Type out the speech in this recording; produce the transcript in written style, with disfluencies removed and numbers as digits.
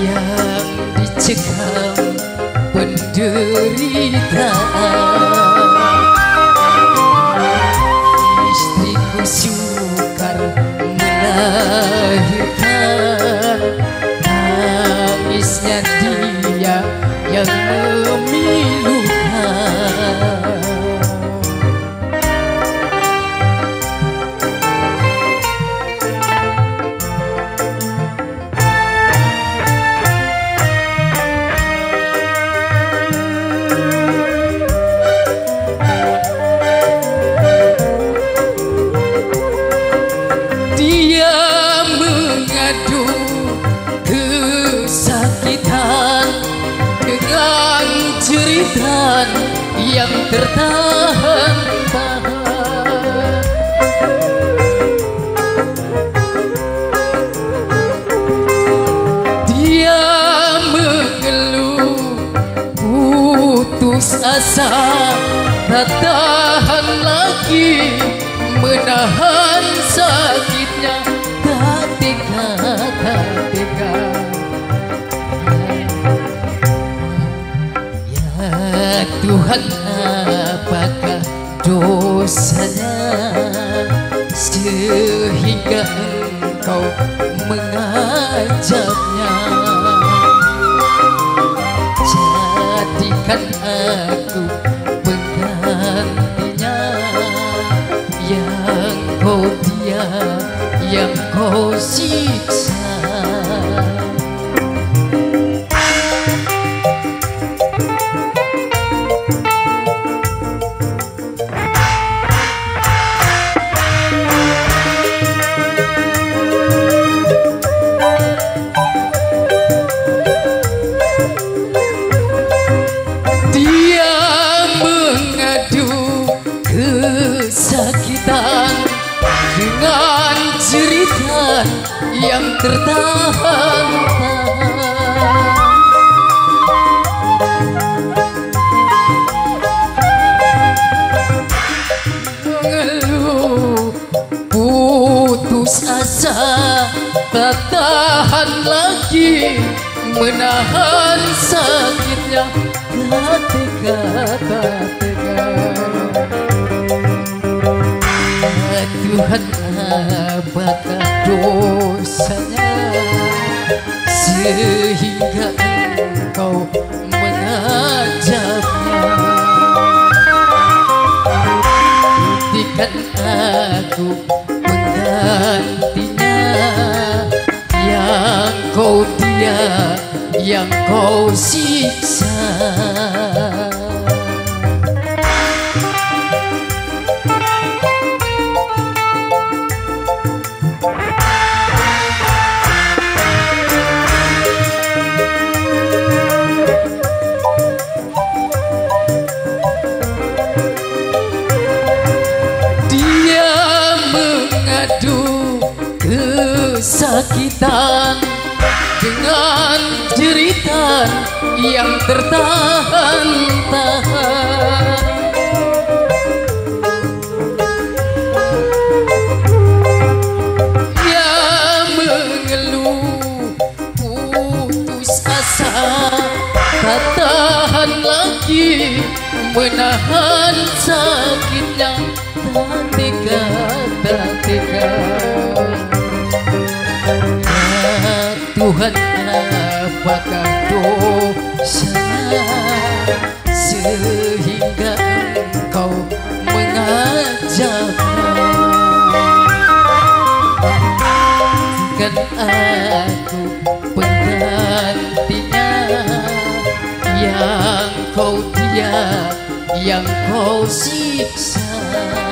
yang dicekam penderitaan. Istriku sukar melahirkan, nangisnya dia yang memilukan. Yang tertahan-tahan, dia mengeluh putus asa, tak tahan lagi menahan sakitnya. Tak tega, tak tega. Tuhan, apakah dosanya sehingga Engkau mengazabnya? Jadikan aku penggantinya, yang Kau diam, yang Kau siksa. Dengan cerita yang tertahan-tahan, mengeluh putus asa, tak tahan lagi menahan sakitnya. Tak tega, tak tega. Tuhan, apakah dosanya sehingga Engkau mengazabnya? Buktikan aku penggantinya, yang Kau dia, yang Kau siksa. Kesakitan dengan jeritan yang tertahan-tahan, ia mengeluh putus asa, tak tahan lagi menahan sakitnya. Tak tega, tak tega. Tuhan, apakah dosanya sehingga Engkau mengazabnya? Buktikan aku penggantinya, yang Kau dia, yang Kau siksa.